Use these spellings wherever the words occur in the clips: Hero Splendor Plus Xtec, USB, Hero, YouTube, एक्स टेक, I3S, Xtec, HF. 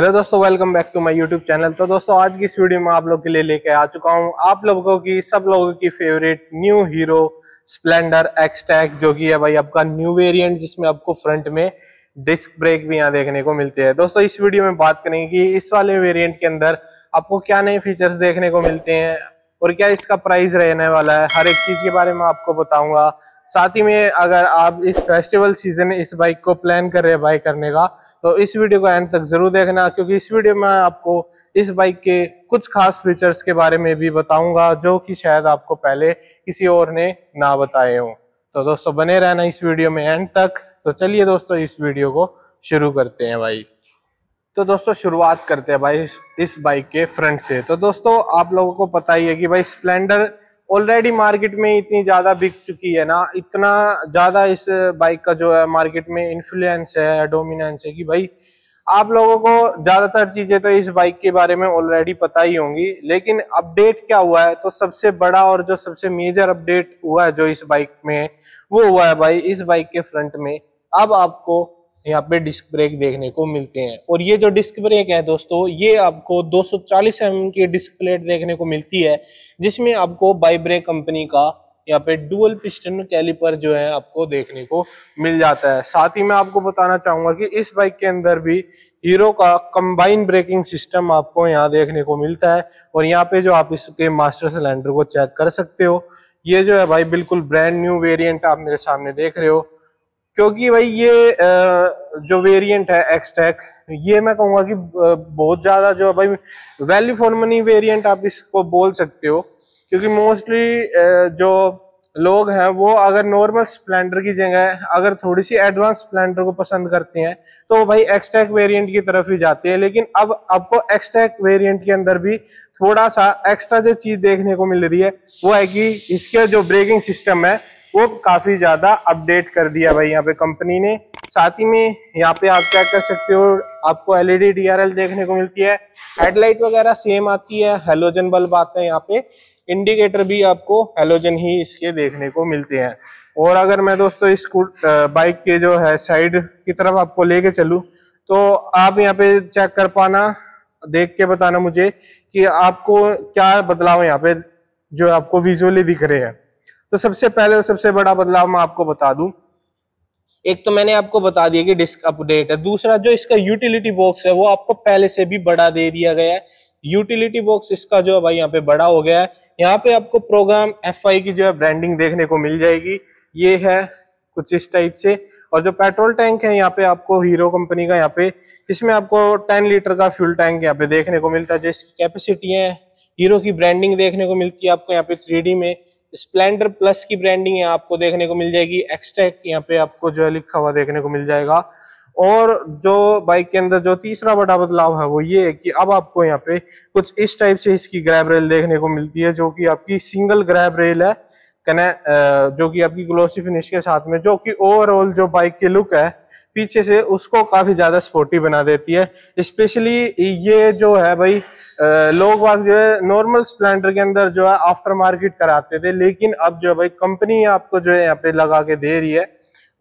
Hello दोस्तों, welcome back to my YouTube channel. तो दोस्तों, आज की इस वीडियो में आप लोग के लिए लेके आ चुका हूं आप लोगों की सब लोगों की favourite new Hero Splendor एक्स टेक, जो कि है भाई आपका न्यू वेरिएंट, जिसमें आपको फ्रंट में डिस्क ब्रेक भी यहां देखने को मिलते हैं। दोस्तों, इस वीडियो में बात करेंगे कि इस वाले वेरिएंट के अंदर आपको क्या नए फीचर्स देखने को मिलते हैं और क्या इसका प्राइस रहने वाला है, हर एक चीज के बारे में आपको बताऊंगा। साथ ही में अगर आप इस फेस्टिवल सीजन इस बाइक को प्लान कर रहे हैं बाय करने का, तो इस वीडियो को एंड तक जरूर देखना, क्योंकि इस वीडियो में आपको इस बाइक के कुछ खास फीचर्स के बारे में भी बताऊंगा जो कि शायद आपको पहले किसी और ने ना बताए हों। तो दोस्तों, बने रहना इस वीडियो में एंड तक। तो चलिए दोस्तों, इस वीडियो को शुरू करते हैं भाई। तो दोस्तों, शुरुआत करते हैं भाई इस बाइक के फ्रंट से। तो दोस्तों, आप लोगों को पता ही है कि भाई स्प्लेंडर ऑलरेडी मार्केट में इतनी ज़्यादा बिक चुकी है ना, इतना ज़्यादा इस बाइक का जो है मार्केट में इन्फ्लुएंस है, डोमिनेंस है कि भाई आप लोगों को ज़्यादातर चीज़ें तो इस बाइक के बारे में ऑलरेडी पता ही होंगी। लेकिन अपडेट क्या हुआ है, तो सबसे बड़ा और जो सबसे मेजर अपडेट हुआ है जो इस बाइक में, वो हुआ है भाई इस बाइक के फ्रंट में अब आपको यहाँ पे डिस्क ब्रेक देखने को मिलते हैं। और ये जो डिस्क ब्रेक है दोस्तों, ये आपको 240 mm की डिस्क प्लेट देखने को मिलती है, जिसमें आपको बाई ब्रेक कंपनी का यहाँ पे डुअल पिस्टन कैलिपर जो है आपको देखने को मिल जाता है। साथ ही मैं आपको बताना चाहूंगा कि इस बाइक के अंदर भी हीरो का कंबाइन ब्रेकिंग सिस्टम आपको यहाँ देखने को मिलता है। और यहाँ पे जो आप इसके मास्टर सिलेंडर को चेक कर सकते हो, ये जो है भाई बिल्कुल ब्रांड न्यू वेरियंट आप मेरे सामने देख रहे हो, क्योंकि भाई ये जो वेरिएंट है एक्स टेक, ये मैं कहूँगा कि बहुत ज़्यादा जो भाई वैल्यू फॉर मनी वेरिएंट आप इसको बोल सकते हो, क्योंकि मोस्टली जो लोग हैं वो अगर नॉर्मल स्प्लेंडर की जगह अगर थोड़ी सी एडवांस स्प्लेंडर को पसंद करते हैं तो भाई एक्स टेक वेरिएंट की तरफ ही जाते हैं। लेकिन अब आपको एक्स टेक वेरिएंट के अंदर भी थोड़ा सा एक्स्ट्रा जो चीज़ देखने को मिल रही है वो है कि इसके जो ब्रेकिंग सिस्टम है वो काफी ज्यादा अपडेट कर दिया भाई यहाँ पे कंपनी ने। साथ ही में यहाँ पे आप चेक कर सकते हो, आपको एलईडी डीआरएल देखने को मिलती है, हेडलाइट वगैरह सेम आती है, हेलोजन बल्ब आता है यहाँ पे, इंडिकेटर भी आपको हेलोजन ही इसके देखने को मिलते हैं। और अगर मैं दोस्तों इस बाइक के जो है साइड की तरफ आपको लेके चलूँ, तो आप यहाँ पे चेक कर पाना, देख के बताना मुझे कि आपको क्या बदलाव यहाँ पे जो आपको विजुअली दिख रहे हैं। तो सबसे पहले और सबसे बड़ा बदलाव मैं आपको बता दूं, एक तो मैंने आपको बता दिया कि डिस्क अपडेट है, दूसरा जो इसका यूटिलिटी बॉक्स है वो आपको पहले से भी बड़ा दे दिया गया है। यूटिलिटी बॉक्स इसका जो है भाई यहाँ पे बड़ा हो गया है, यहाँ पे आपको प्रोग्राम एफआई की जो है ब्रांडिंग देखने को मिल जाएगी, ये है कुछ इस टाइप से। और जो पेट्रोल टैंक है यहाँ पे आपको हीरो कंपनी का, यहाँ पे इसमें आपको 10 लीटर का फ्यूल टैंक यहाँ पे देखने को मिलता है, जो इसकी कैपेसिटी है, हीरो की ब्रांडिंग देखने को मिलती है आपको यहाँ पे 3D में, स्प्लेंडर प्लस की ब्रांडिंग है आपको देखने को मिल जाएगी, एक्सटेक यहाँ पे आपको जो है लिखा हुआ देखने को मिल जाएगा। और जो बाइक के अंदर जो तीसरा बड़ा बदलाव है वो ये है कि अब आपको यहाँ पे कुछ इस टाइप से इसकी ग्रैब रेल देखने को मिलती है, जो कि आपकी सिंगल ग्रैब रेल है, जो कि आपकी ग्लोसी फिनिश के साथ में, जो कि ओवरऑल जो बाइक की लुक है पीछे से उसको काफी ज्यादा स्पोर्टी बना देती है। स्पेशली ये जो है भाई लोग वाग जो है नॉर्मल स्प्लेंडर के अंदर जो है आफ्टर मार्केट कराते थे, लेकिन अब जो है भाई कंपनी आपको जो है यहाँ पे लगा के दे रही है।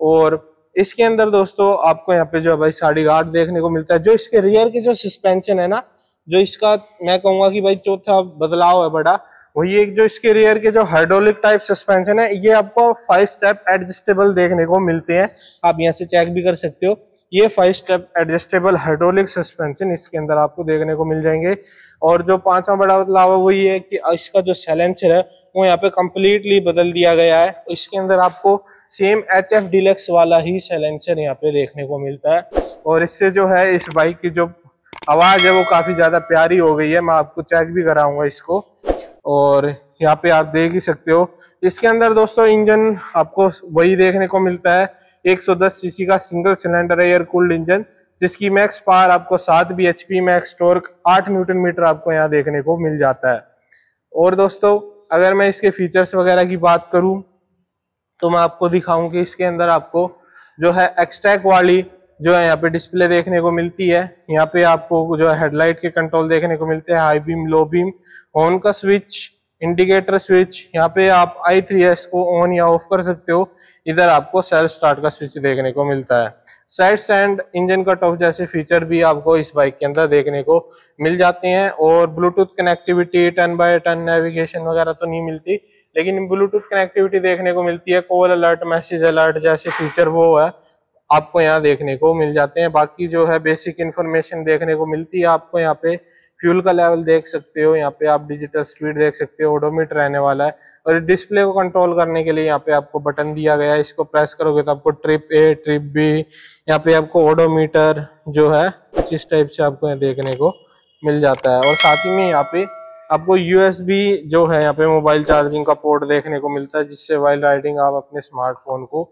और इसके अंदर दोस्तों आपको यहाँ पे जो है भाई 8.5 गार्ड देखने को मिलता है, जो इसके रियर के जो सस्पेंशन है ना, जो इसका मैं कहूँगा कि भाई चौथा बदलाव है बड़ा, वही एक जो इसके रियर के जो हाइड्रोलिक टाइप सस्पेंशन है, ये आपको 5 स्टेप एडजस्टेबल देखने को मिलते हैं, आप यहाँ से चेक भी कर सकते हो। ये 5 स्टेप एडजस्टेबल हाइड्रोलिक सस्पेंशन इसके अंदर आपको देखने को मिल जाएंगे। और जो पांचवा बड़ा बदलाव है वो ये है कि इसका जो साइलेंसर है वो यहाँ पे कम्प्लीटली बदल दिया गया है, इसके अंदर आपको सेम HF डिलक्स वाला ही साइलेंसर यहाँ पे देखने को मिलता है। और इससे जो है इस बाइक की जो आवाज़ है वो काफ़ी ज़्यादा प्यारी हो गई है, मैं आपको चेक भी कराऊंगा इसको। और यहाँ पे आप देख ही सकते हो, इसके अंदर दोस्तों इंजन आपको वही देखने को मिलता है, 110 सीसी का single cylinder air cooled engine, जिसकी मैक्स पावर आपको 7 bhp, मैक्स टॉर्क 8 Nm आपको यहाँ देखने को मिल जाता है। और दोस्तों अगर मैं इसके फीचर्स वगैरह की बात करूँ, तो मैं आपको दिखाऊँ कि इसके अंदर आपको जो है एक्सटेक वाली जो है यहाँ पे डिस्प्ले देखने को मिलती है, यहाँ पे आपको जो है हेडलाइट के कंट्रोल देखने को मिलते हैं, high beam, low beam, on का स्विच, इंडिकेटर स्विच, यहाँ पे आप I3S को ऑन या ऑफ कर सकते हो। इधर आपको सेल्फ स्टार्ट का स्विच देखने को मिलता है। Side stand, engine cut off जैसे फीचर भी आपको इस बाइक के अंदर देखने को मिल जाते हैं। और Bluetooth connectivity, turn by turn navigation वगैरह तो नहीं मिलती, लेकिन ब्लूटूथ कनेक्टिविटी देखने को मिलती है। कॉल अलर्ट, मैसेज अलर्ट जैसे फीचर वो है आपको यहाँ देखने को मिल जाते हैं। बाकी जो है बेसिक इन्फॉर्मेशन देखने को मिलती है आपको। यहाँ पे फ्यूल का लेवल देख सकते हो, यहाँ पे आप डिजिटल स्पीड देख सकते हो, ओडोमीटर रहने वाला है। और डिस्प्ले को कंट्रोल करने के लिए यहाँ पे आपको बटन दिया गया है, इसको प्रेस करोगे तो आपको ट्रिप ए, ट्रिप बी, यहाँ पे आपको ओडोमीटर जो है कुछ इस टाइप से आपको यहाँ देखने को मिल जाता है। और साथ ही में यहाँ पे आपको USB जो है यहाँ पे मोबाइल चार्जिंग का पोर्ट देखने को मिलता है, जिससे वाइल राइडिंग आप अपने स्मार्टफोन को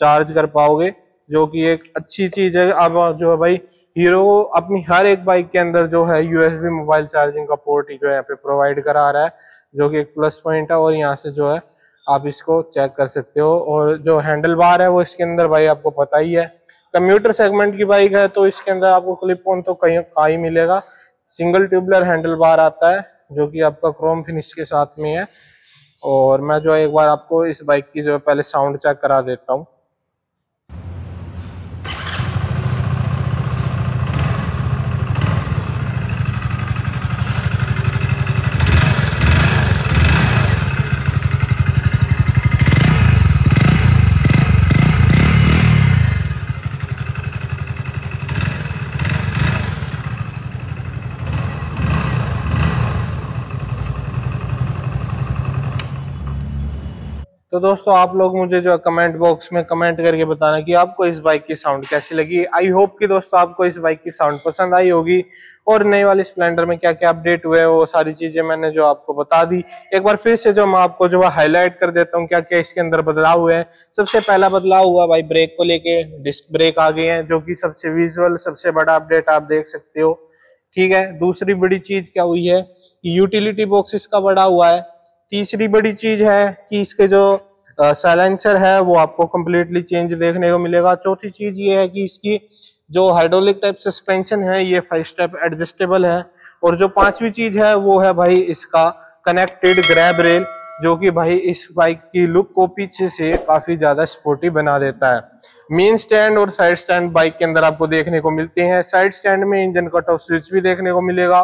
चार्ज कर पाओगे, जो कि एक अच्छी चीज है। अब जो है भाई हीरो अपनी हर एक बाइक के अंदर जो है USB मोबाइल चार्जिंग का पोर्ट ही जो है यहाँ पे प्रोवाइड करा रहा है, जो कि एक प्लस पॉइंट है। और यहाँ से जो है आप इसको चेक कर सकते हो। और जो हैंडल बार है वो इसके अंदर भाई आपको पता ही है, कम्यूटर सेगमेंट की बाइक है तो इसके अंदर आपको क्लिप ऑन तो कहीं का ही मिलेगा। सिंगल ट्यूबलर हैंडल बार आता है जो कि आपका क्रोम फिनिश के साथ में है। और मैं जो है एक बार आपको इस बाइक की जो है पहले साउंड चेक करा देता हूँ। तो दोस्तों, आप लोग मुझे जो कमेंट बॉक्स में कमेंट करके बताना कि आपको इस बाइक की साउंड कैसी लगी। आई होप कि दोस्तों आपको इस बाइक की साउंड पसंद आई होगी। और नए वाले स्प्लेंडर में क्या क्या अपडेट हुए वो सारी चीजें मैंने जो आपको बता दी। एक बार फिर से जो मैं आपको जो हाईलाइट कर देता हूँ क्या क्या इसके अंदर बदलाव हुए हैं। सबसे पहला बदलाव हुआ भाई ब्रेक को लेके, डिस्क ब्रेक आ गए हैं जो की सबसे विजुअल सबसे बड़ा अपडेट आप देख सकते हो, ठीक है। दूसरी बड़ी चीज क्या हुई है, यूटिलिटी बॉक्स इसका बड़ा हुआ है। तीसरी बड़ी चीज है कि इसके जो साइलेंसर है वो आपको कम्प्लीटली चेंज देखने को मिलेगा। चौथी चीज ये है कि इसकी जो हाइड्रोलिक टाइप सस्पेंशन है ये 5 स्टेप एडजस्टेबल है। और जो पांचवी चीज है वो है भाई इसका कनेक्टेड ग्रैब रेल, जो कि भाई इस बाइक की लुक को पीछे से काफी ज्यादा स्पोर्टी बना देता है। मेन स्टैंड और साइड स्टैंड बाइक के अंदर आपको देखने को मिलते हैं। साइड स्टैंड में इंजन कट ऑफ स्विच भी देखने को मिलेगा।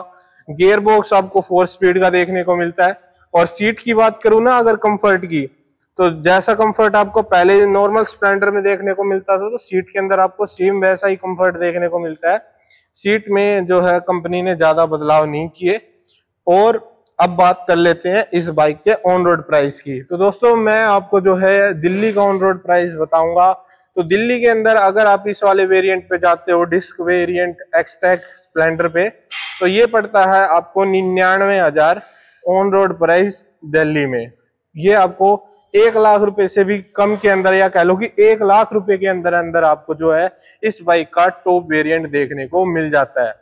गियर बॉक्स आपको 4 स्पीड का देखने को मिलता है। और सीट की बात करूं ना अगर कंफर्ट की, तो जैसा कंफर्ट आपको पहले नॉर्मल स्प्लेंडर में देखने को मिलता था तो सीट के अंदर आपको सेम वैसा ही कंफर्ट देखने को मिलता है। सीट में जो है कंपनी ने ज्यादा बदलाव नहीं किए। और अब बात कर लेते हैं इस बाइक के ऑन रोड प्राइस की। तो दोस्तों, मैं आपको जो है दिल्ली का ऑन रोड प्राइस बताऊंगा। तो दिल्ली के अंदर अगर आप इस वाले वेरिएंट पे जाते हो, डिस्क वेरिएंट एक्सटेक स्प्लेंडर पे, तो ये पड़ता है आपको 99,000 ऑन रोड प्राइस दिल्ली में। ये आपको 1 लाख रुपए से भी कम के अंदर, या कह लो कि 1 लाख रुपए के अंदर अंदर आपको जो है इस बाइक का टॉप वेरिएंट देखने को मिल जाता है,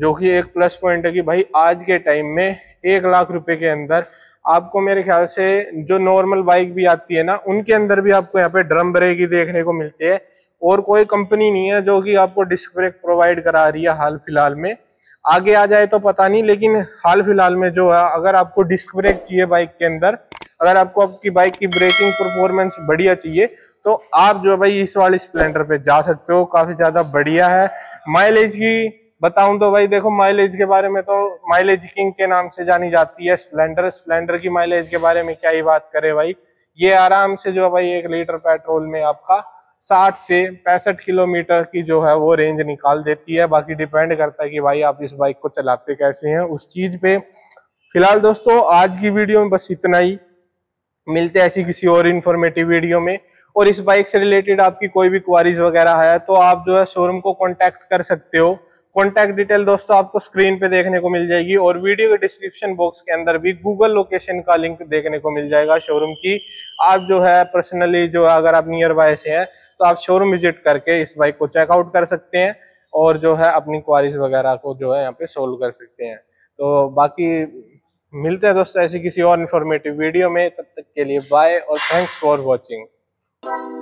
जो कि एक प्लस पॉइंट है कि भाई आज के टाइम में 1 लाख रुपए के अंदर आपको मेरे ख्याल से जो नॉर्मल बाइक भी आती है ना उनके अंदर भी आपको यहाँ पे ड्रम ब्रेक ही देखने को मिलते हैं। और कोई कंपनी नहीं है जो कि आपको डिस्क ब्रेक प्रोवाइड करा रही है हाल फिलहाल में। आगे आ जाए तो पता नहीं, लेकिन हाल फिलहाल में जो है अगर आपको डिस्क ब्रेक चाहिए बाइक के अंदर, अगर आपको आपकी बाइक की ब्रेकिंग परफॉर्मेंस बढ़िया चाहिए, तो आप जो भाई इस वाले स्प्लेंडर पे जा सकते हो, काफी ज्यादा बढ़िया है। माइलेज की बताऊं तो भाई देखो, माइलेज के बारे में तो माइलेज किंग के नाम से जानी जाती है स्प्लेंडर। स्प्लेंडर की माइलेज के बारे में क्या ही बात करे भाई, ये आराम से जो भाई 1 लीटर पेट्रोल में आपका 60 से 65 किलोमीटर की जो है वो रेंज निकाल देती है। बाकी डिपेंड करता है कि भाई आप इस बाइक को चलाते कैसे हैं उस चीज पे। फिलहाल दोस्तों आज की वीडियो में बस इतना ही। मिलते हैं ऐसी किसी और इन्फॉर्मेटिव वीडियो में। और इस बाइक से रिलेटेड आपकी कोई भी क्वारीज वगैरह है तो आप जो है शोरूम को कॉन्टेक्ट कर सकते हो। कॉन्टैक्ट डिटेल दोस्तों आपको स्क्रीन पे देखने को मिल जाएगी। और वीडियो के डिस्क्रिप्शन बॉक्स के अंदर भी गूगल लोकेशन का लिंक देखने को मिल जाएगा शोरूम की। आप जो है पर्सनली जो अगर आप नियर बाय से हैं तो आप शोरूम विजिट करके इस बाइक को चेकआउट कर सकते हैं और जो है अपनी क्वारीज वगैरह को जो है यहाँ पे सोल्व कर सकते हैं। तो बाकी मिलते हैं दोस्तों ऐसी किसी और इन्फॉर्मेटिव वीडियो में। तब तक के लिए बाय और थैंक्स फॉर वॉचिंग।